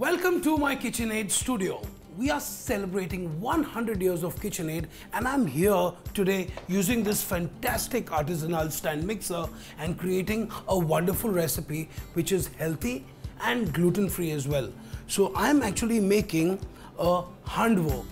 Welcome to my KitchenAid studio. We are celebrating 100 years of KitchenAid, and I'm here today using this fantastic artisanal stand mixer and creating a wonderful recipe which is healthy and gluten-free as well. So I'm actually making a handvo.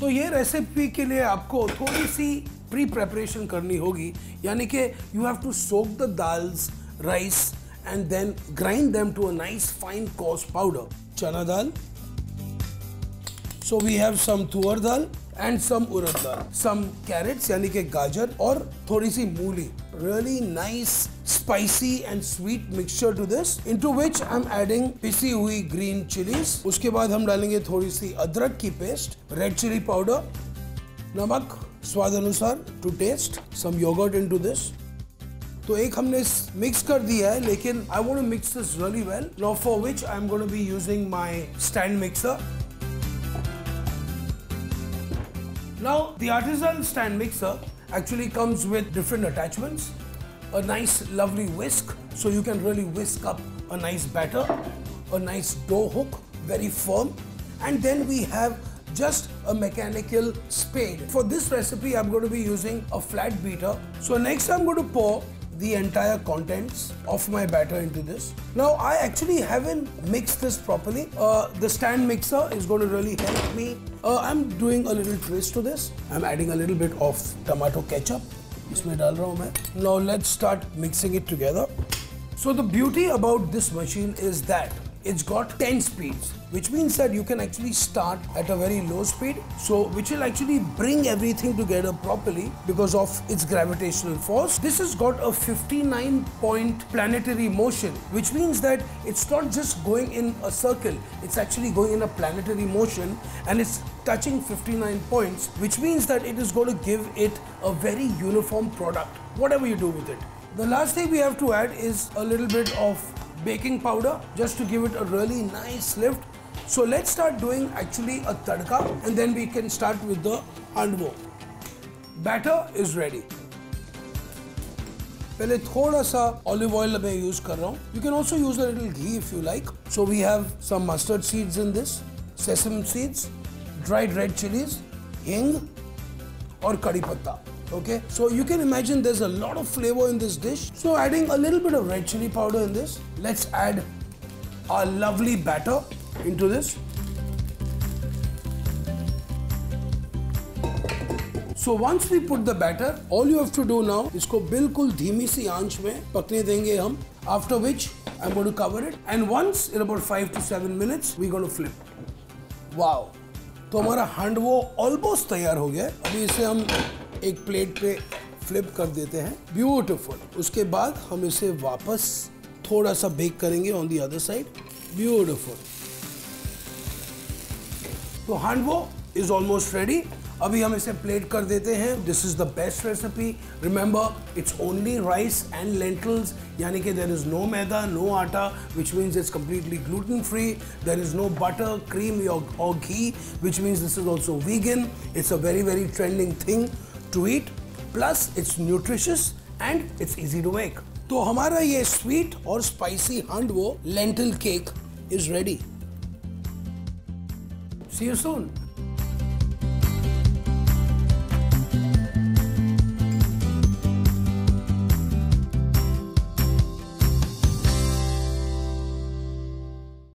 तो ये recipe के लिए आपको थोड़ी C pre preparation करनी होगी, यानी कि you have to soak the dals, rice and then grind them to a nice fine coarse powder. Chana dal, so we have some thuar dal and some urad dal, some carrots यानी कि गाजर और थोड़ी सी मूली. Really nice spicy and sweet mixture to this, into which I'm adding पिसी हुई green chilies. उसके बाद हम डालेंगे थोड़ी सी अदरक की पेस्ट, red chili powder, नमक स्वाद अनुसार to taste, some yogurt into this. तो एक हमने मिक्स कर दिया है, लेकिन I want to mix this really well. Now for which I'm going to be using my stand mixer. Now the artisan stand mixer actually comes with different attachments, a nice lovely whisk so you can really whisk up a nice batter, a nice dough hook, very firm, and then we have just a mechanical spade. For this recipe I'm going to be using a flat beater. So next I'm going to pour the entire contents of my batter into this. Now I actually haven't mixed this properly. The stand mixer is going to really help me. I'm doing a little twist to this. I'm adding a little bit of tomato ketchup. इसमें डाल रहा हूँ मैं. Now let's start mixing it together. So the beauty about this machine is that it's got 10 speeds, which means that you can actually start at a very low speed, so which will actually bring everything together properly because of its gravitational force. This has got a 59-point planetary motion, which means that it's not just going in a circle, it's actually going in a planetary motion, and it's touching 59 points, which means that it is going to give it a very uniform product, whatever you do with it. The last thing we have to add is a little bit of baking powder just to give it a really nice lift. So let's start doing actually a tadka, and then we can start with the handvo. Batter is ready. पहले थोड़ा सा olive oil मैं use कर रहा हूँ. You can also use a little ghee if you like. So we have some mustard seeds in this, sesame seeds, dried red chilies, hing, और curry patta. Okay, so you can imagine there's a lot of flavor in this dish. So adding a little bit of red chili powder in this. Let's add our lovely batter into this. So once we put the batter, all you have to do now, इसको बिल्कुल धीमी सी आंच में पकने देंगे हम. After which I'm going to cover it, and once in about 5 to 7 minutes we're going to flip. Wow! तो हमारा handvo almost तैयार हो गया. अभी इसे हम एक प्लेट पे फ्लिप कर देते हैं. ब्यूटीफुल. उसके बाद हम इसे वापस थोड़ा सा बेक करेंगे on the other side. Beautiful. तो हांडवो इज ऑलमोस्ट रेडी. अभी हम इसे प्लेट कर देते हैं. This is the best recipe. Remember it's only rice and lentils, यानी कि there is no maida, no atta, which means it's completely gluten free. There is no butter, cream और ghee, which means this is also vegan. It's a very very trending thing to eat, plus it's nutritious and it's easy to make. तो हमारा ये sweet और spicy handvo lentil cake is ready. See you soon.